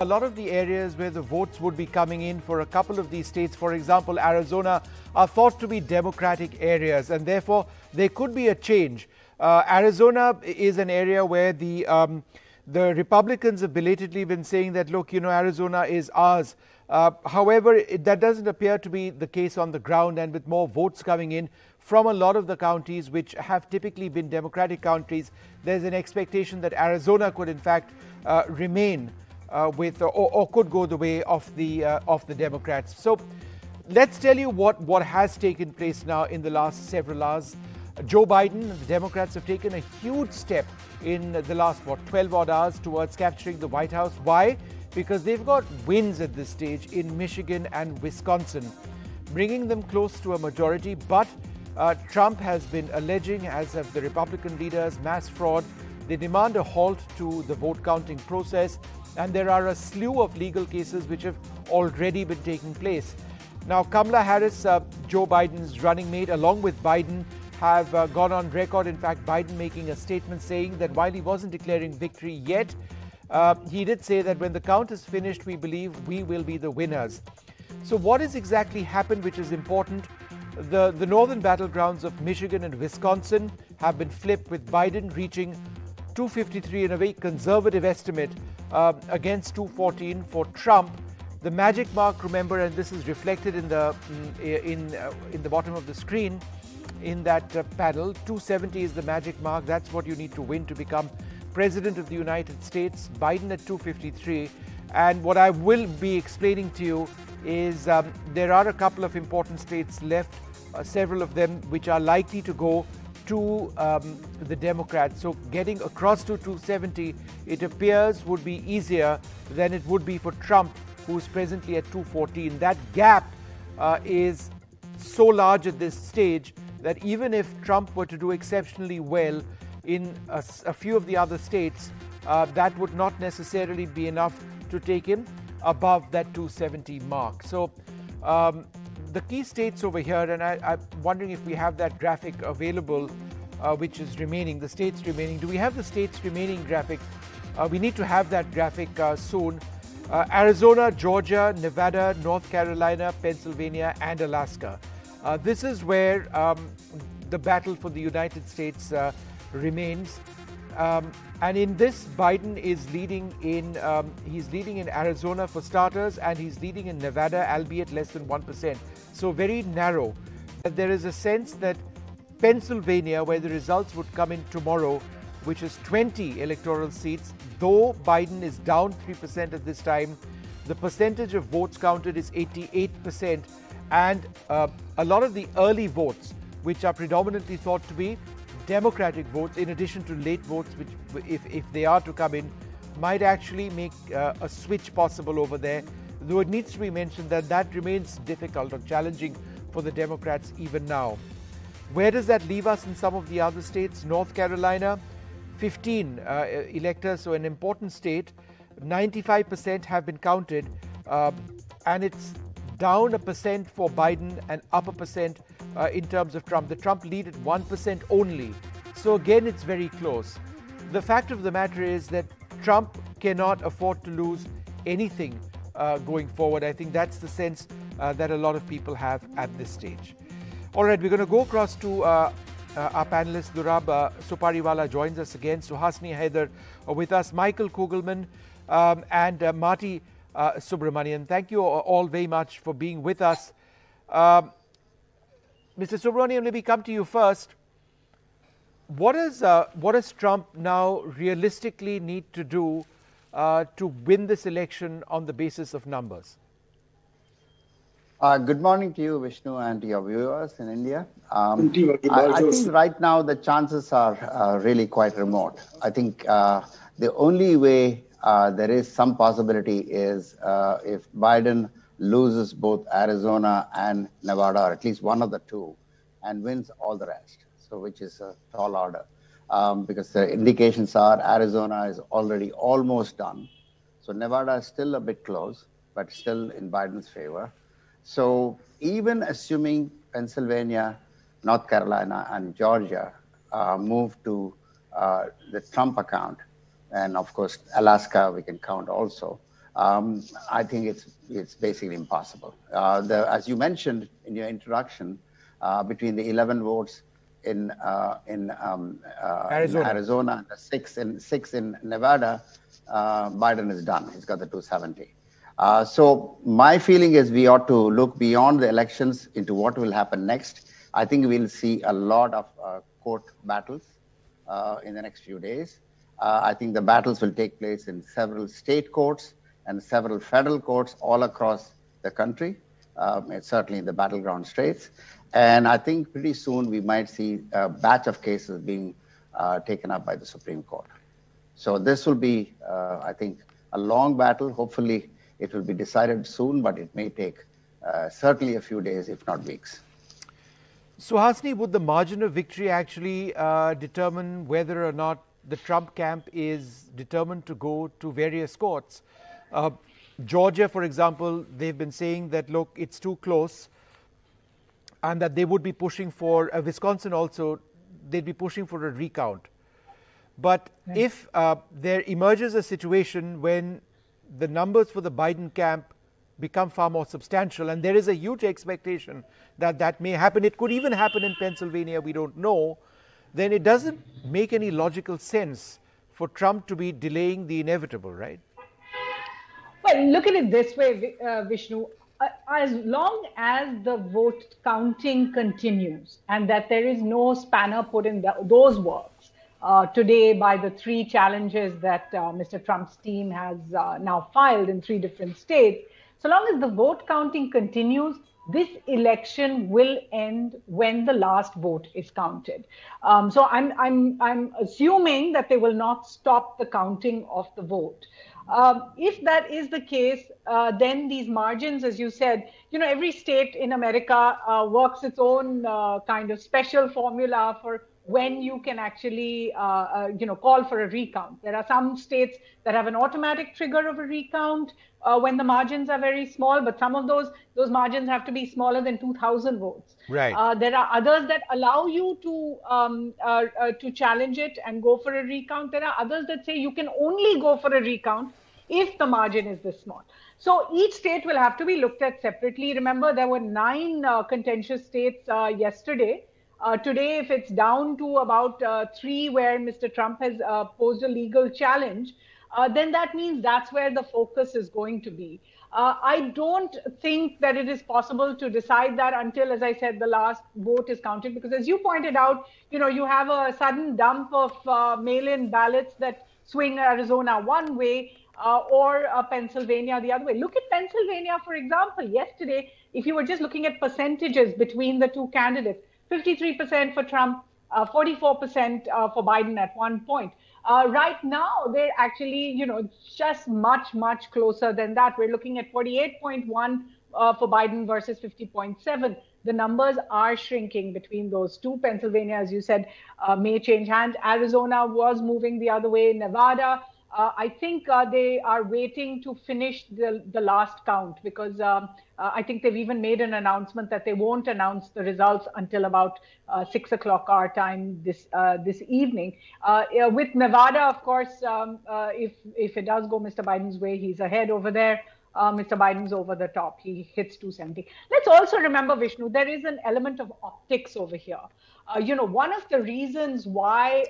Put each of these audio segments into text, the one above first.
A lot of the areas where the votes would be coming in for a couple of these states, for example, Arizona, are thought to be Democratic areas, and therefore there could be a change. Arizona is an area where the Republicans have belatedly been saying that, look, you know, Arizona is ours. However, that doesn't appear to be the case on the ground, and with more votes coming in from a lot of the counties which have typically been Democratic counties, there's an expectation that Arizona could in fact remain or could go the way of the Democrats. So let's tell you what has taken place now in the last several hours. Joe Biden and the Democrats have taken a huge step in the last, 12-odd hours towards capturing the White House. Why? Because they've got wins at this stage in Michigan and Wisconsin, bringing them close to a majority. But Trump has been alleging, as have the Republican leaders, mass fraud. They demand a halt to the vote counting process, and there are a slew of legal cases which have already been taking place. Now, Kamala Harris, Joe Biden's running mate, along with Biden, have gone on record. In fact, Biden making a statement saying that while he wasn't declaring victory yet, he did say that when the count is finished, we believe we will be the winners. So what has exactly happened, which is important? The northern battlegrounds of Michigan and Wisconsin have been flipped, with Biden reaching 253 in a very conservative estimate against 214 for Trump. The magic mark, remember, and this is reflected in the bottom of the screen, in that panel, 270 is the magic mark. That's what you need to win to become President of the United States. Biden at 253. And what I will be explaining to you is there are a couple of important states left, several of them which are likely to go to the Democrats. So getting across to 270, it appears, would be easier than it would be for Trump, who's presently at 214. That gap is so large at this stage that even if Trump were to do exceptionally well in a few of the other states, that would not necessarily be enough to take him above that 270 mark. So the key states over here, and I'm wondering if we have that graphic available, which is remaining, the states remaining. Do we have the states remaining graphic? We need to have that graphic soon. Arizona, Georgia, Nevada, North Carolina, Pennsylvania, and Alaska. This is where the battle for the United States remains, and in this, Biden is leading in. He's leading in Arizona for starters, and he's leading in Nevada, albeit less than 1%. So very narrow. But there is a sense that Pennsylvania, where the results would come in tomorrow, which is 20 electoral seats, though Biden is down 3% at this time, the percentage of votes counted is 88%. And a lot of the early votes, which are predominantly thought to be Democratic votes, in addition to late votes, which if they are to come in, might actually make a switch possible over there. Though it needs to be mentioned that that remains difficult or challenging for the Democrats even now. Where does that leave us in some of the other states? North Carolina, 15 electors, so an important state. 95% have been counted, and it's down 1% for Biden and up 1% in terms of Trump. The Trump lead at 1% only. So again, it's very close. The fact of the matter is that Trump cannot afford to lose anything going forward. I think that's the sense that a lot of people have at this stage. All right, we're going to go across to our panelist. Durab Supariwala joins us again. Suhasini Haider with us, Michael Kugelman, and Marty Subramanian. Thank you all very much for being with us. Mr. Subramanian, let me come to you first. What does Trump now realistically need to do to win this election on the basis of numbers? Good morning to you, Vishnu, and to your viewers in India. I think right now the chances are really quite remote. I think the only way there is some possibility is if Biden loses both Arizona and Nevada, or at least one of the two, and wins all the rest, so which is a tall order, because the indications are Arizona is already almost done. So Nevada is still a bit close, but still in Biden's favor. So even assuming Pennsylvania, North Carolina, and Georgia move to the Trump account, and of course, Alaska we can count also. I think it's basically impossible. As you mentioned in your introduction, between the 11 votes in Arizona and the six in Nevada, Biden is done. He's got the 270. So my feeling is we ought to look beyond the elections into what will happen next. I think we'll see a lot of court battles in the next few days. I think the battles will take place in several state courts and several federal courts all across the country, certainly in the battleground states. And I think pretty soon we might see a batch of cases being taken up by the Supreme Court. So this will be, I think, a long battle. Hopefully it will be decided soon, but it may take certainly a few days, if not weeks. Suhasini, would the margin of victory actually determine whether or not the Trump camp is determined to go to various courts? Georgia, for example, they've been saying that, look, it's too close, and that they would be pushing for, Wisconsin also, they'd be pushing for a recount. But if there emerges a situation when the numbers for the Biden camp become far more substantial, and there is a huge expectation that that may happen, it could even happen in Pennsylvania, we don't know, then it doesn't make any logical sense for Trump to be delaying the inevitable, right? Well, look at it this way, Vishnu. As long as the vote counting continues and that there is no spanner put in those works today by the three challenges that Mr. Trump's team has now filed in three different states, so long as the vote counting continues, this election will end when the last vote is counted. So I'm assuming that they will not stop the counting of the vote. If that is the case, then these margins, as you said, you know, every state in America works its own kind of special formula for when you can actually, you know, call for a recount. There are some states that have an automatic trigger of a recount when the margins are very small, but some of those margins have to be smaller than 2,000 votes. Right. There are others that allow you to challenge it and go for a recount. There are others that say you can only go for a recount if the margin is this small. So each state will have to be looked at separately. Remember, there were 9 contentious states yesterday. Today, if it's down to about 3 where Mr. Trump has posed a legal challenge, then that means that's where the focus is going to be. I don't think that it is possible to decide that until, as I said, the last vote is counted, because as you pointed out, you know, you have a sudden dump of mail-in ballots that swing Arizona one way or Pennsylvania the other way. Look at Pennsylvania, for example. Yesterday, if you were just looking at percentages between the two candidates, 53% for Trump, 44% for Biden at one point. Right now, they're actually, you know, just much, much closer than that. We're looking at 48.1 for Biden versus 50.7. The numbers are shrinking between those two. Pennsylvania, as you said, may change hands. Arizona was moving the other way. Nevada, I think they are waiting to finish the last count, because I think they've even made an announcement that they won't announce the results until about 6 o'clock our time this evening. With Nevada, of course, if it does go Mr. Biden's way, he's ahead over there. Mr. Biden's over the top. He hits 270. Let's also remember, Vishnu, there is an element of optics over here. You know, one of the reasons why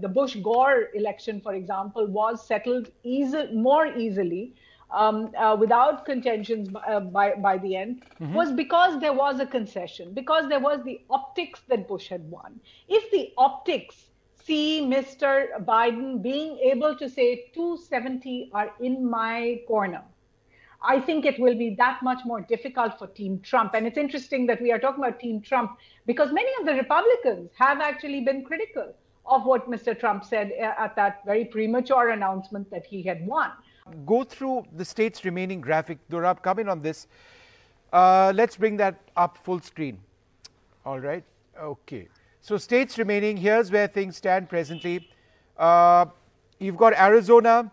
the Bush-Gore election, for example, was settled more easily without contentions by the end, was because there was a concession, because there was the optics that Bush had won. If the optics see Mr. Biden being able to say 270 are in my corner, I think it will be that much more difficult for Team Trump. And it's interesting that we are talking about Team Trump, because many of the Republicans have actually been critical of what Mr. Trump said at that very premature announcement that he had won. Go through the state's remaining graphic. Durab, come in on this. Let's bring that up full screen. All right. Okay. So states remaining, here's where things stand presently. You've got Arizona,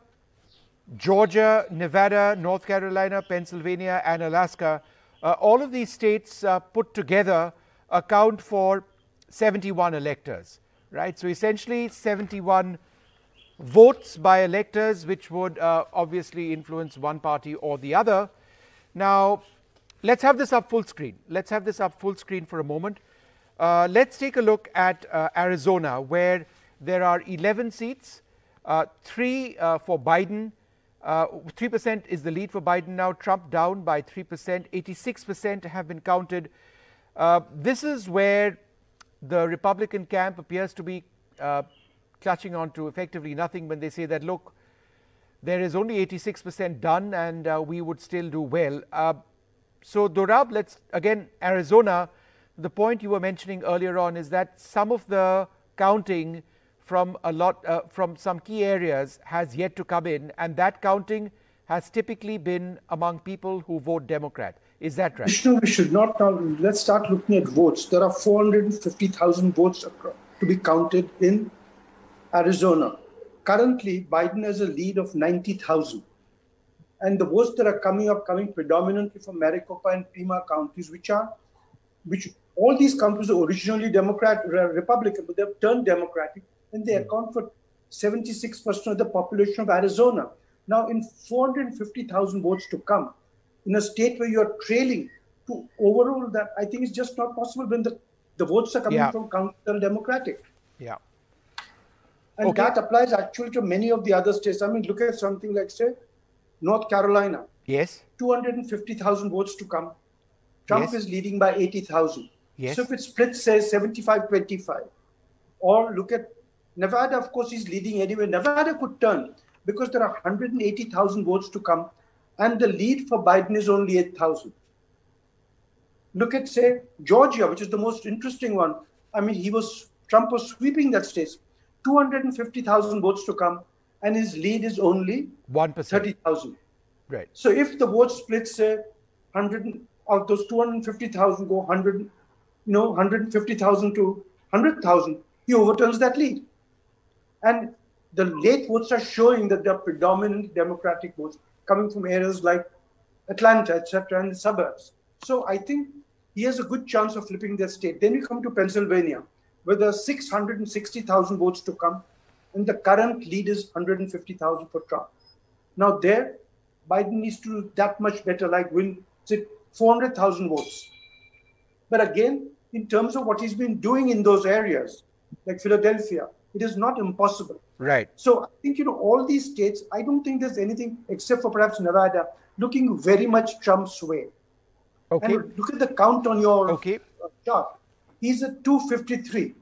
Georgia, Nevada, North Carolina, Pennsylvania, and Alaska. All of these states put together account for 71 electors, right? So essentially 71 votes by electors, which would obviously influence one party or the other. Now, let's have this up full screen. Let's have this up full screen for a moment. Let's take a look at Arizona, where there are 11 seats, 3 for Biden. 3% is the lead for Biden now. Trump down by 3%. 86% have been counted. This is where the Republican camp appears to be clutching on to effectively nothing when they say that, look, there is only 86% done and we would still do well. So, Durab, let's, again, Arizona, the point you were mentioning earlier on is that some of the counting from from some key areas has yet to come in, and that counting has typically been among people who vote Democrat. Is that right? Vishnu, we should not now, let's start looking at votes. There are 450,000 votes to be counted in Arizona. Currently, Biden has a lead of 90,000. And the votes that are coming up, coming predominantly from Maricopa and Pima counties, which all these counties are originally Republican, but they've turned Democratic, and they account for 76% of the population of Arizona. Now, in 450,000 votes to come, in a state where you're trailing to overall that, I think it's just not possible when the votes are coming from counties that are Democratic. Yeah. And that applies actually to many of the other states. I mean, look at something like, say, North Carolina. Yes. 250,000 votes to come. Trump is leading by 80,000. Yes. So if it splits, say, 75-25, or look at Nevada, of course, he's leading anyway. Nevada could turn because there are 180,000 votes to come, and the lead for Biden is only 8,000. Look at, say, Georgia, which is the most interesting one. I mean, Trump was sweeping that state. 250,000 votes to come, and his lead is only 1%. 30,000. Right. So if the vote splits, say, 100 of those 250,000 go 150,000 to 100,000, he overturns that lead. And the late votes are showing that they're predominantly Democratic votes coming from areas like Atlanta, etc., and the suburbs. So I think he has a good chance of flipping that state. Then we come to Pennsylvania, where there are 660,000 votes to come, and the current lead is 150,000 for Trump. Now there, Biden needs to do that much better, like win 400,000 votes. But again, in terms of what he's been doing in those areas, like Philadelphia, it is not impossible. Right. So I think, all these states, I don't think there's anything except for perhaps Nevada looking very much Trump's way. Okay. And look at the count on your chart. He's at 253.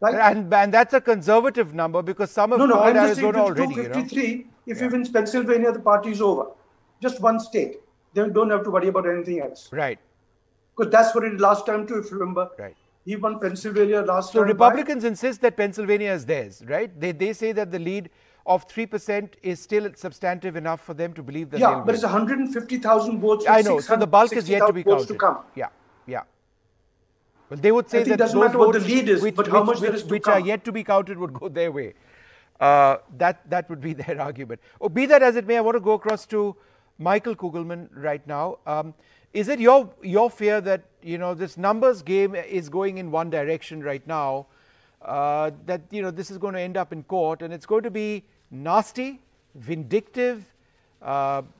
Right? And that's a conservative number because some have voted Arizona already. 253, if you win Pennsylvania, the party is over. Just one state. They don't have to worry about anything else. Right. Because that's what it did last time too, if you remember. Right. He won Pennsylvania last time. So Republicans insist that Pennsylvania is theirs, right? They say that the lead of 3% is still substantive enough for them to believe that. Yeah, but it's 150,000 votes. I know. So the bulk is yet to be counted. Yeah, yeah. Well, they would say that those votes, which are yet to be counted, would go their way. That would be their argument. Oh, be that as it may, I want to go across to Michael Kugelman right now. Is it your fear that this numbers game is going in one direction right now? That this is going to end up in court, and it's going to be nasty, vindictive,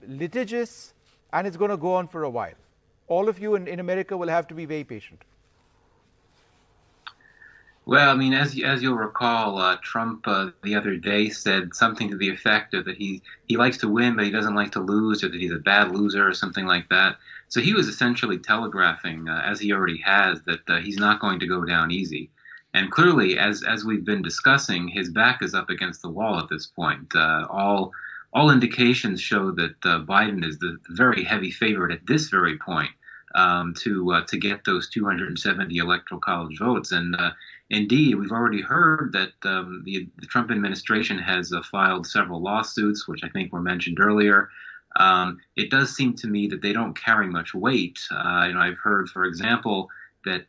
litigious, and it's going to go on for a while. All of you in America will have to be very patient. Well, I mean, as you'll recall, Trump the other day said something to the effect of that he likes to win, but he doesn't like to lose, or that he's a bad loser or something like that. So he was essentially telegraphing, as he already has, that he's not going to go down easy. And clearly, as we've been discussing, his back is up against the wall at this point. All indications show that Biden is the very heavy favorite at this very point to get those 270 electoral college votes. And indeed, we've already heard that the Trump administration has filed several lawsuits, which I think were mentioned earlier. It does seem to me that they don't carry much weight. I've heard, for example, that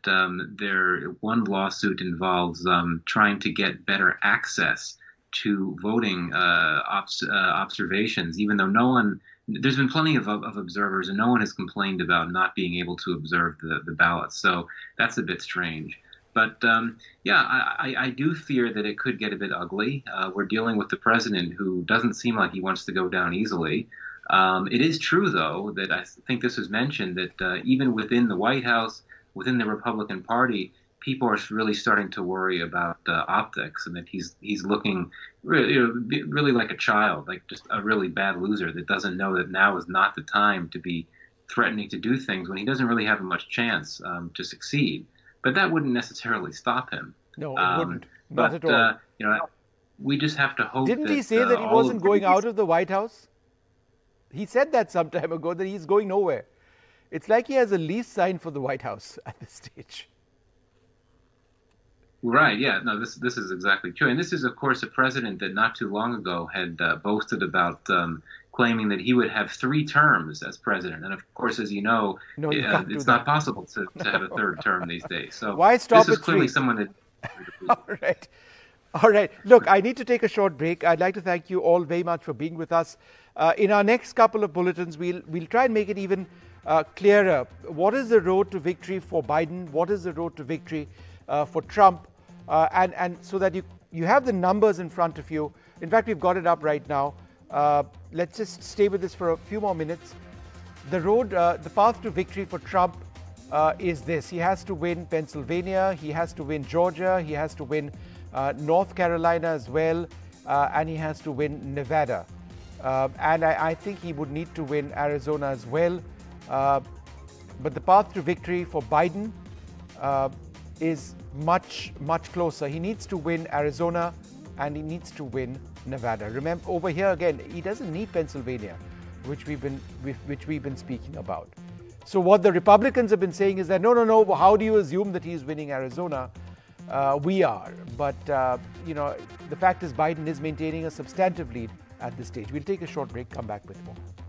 one lawsuit involves trying to get better access to voting observations, even though there's been plenty of observers, and no one has complained about not being able to observe the ballots. So that's a bit strange. But I do fear that it could get a bit ugly. We're dealing with the president who doesn't seem like he wants to go down easily. It is true, though, that I think this was mentioned, that even within the White House, within the Republican Party, people are really starting to worry about optics, and that he's looking really like a child, like just a really bad loser that doesn't know that now is not the time to be threatening to do things when he doesn't really have much chance to succeed. But that wouldn't necessarily stop him. No, it wouldn't. Not at all. We just have to hope. Didn't he say that he wasn't going out of the White House? He said that some time ago, that he's going nowhere. It's like he has a lease signed for the White House at this stage. Right. Yeah. No, this is exactly true. And this is, of course, a president that not too long ago had boasted about claiming that he would have 3 terms as president. And, of course, as you know, it's not possible to have a third term these days. So why stop at 3? This is clearly someone that... All right. All right. Look, I need to take a short break. I'd like to thank you all very much for being with us. In our next couple of bulletins, we'll try and make it even clearer. What is the road to victory for Biden? What is the road to victory for Trump? And so that you have the numbers in front of you. In fact, we've got it up right now. Let's just stay with this for a few more minutes. The path to victory for Trump is this. He has to win Pennsylvania. He has to win Georgia. He has to win North Carolina as well. And he has to win Nevada. And I think he would need to win Arizona as well. But the path to victory for Biden is much, much closer. He needs to win Arizona and he needs to win Nevada. Remember, over here again, he doesn't need Pennsylvania, which we've been speaking about. So what the Republicans have been saying is that, no, how do you assume that he's winning Arizona? We are. But, the fact is Biden is maintaining a substantive lead at this stage. We'll take a short break, come back with more.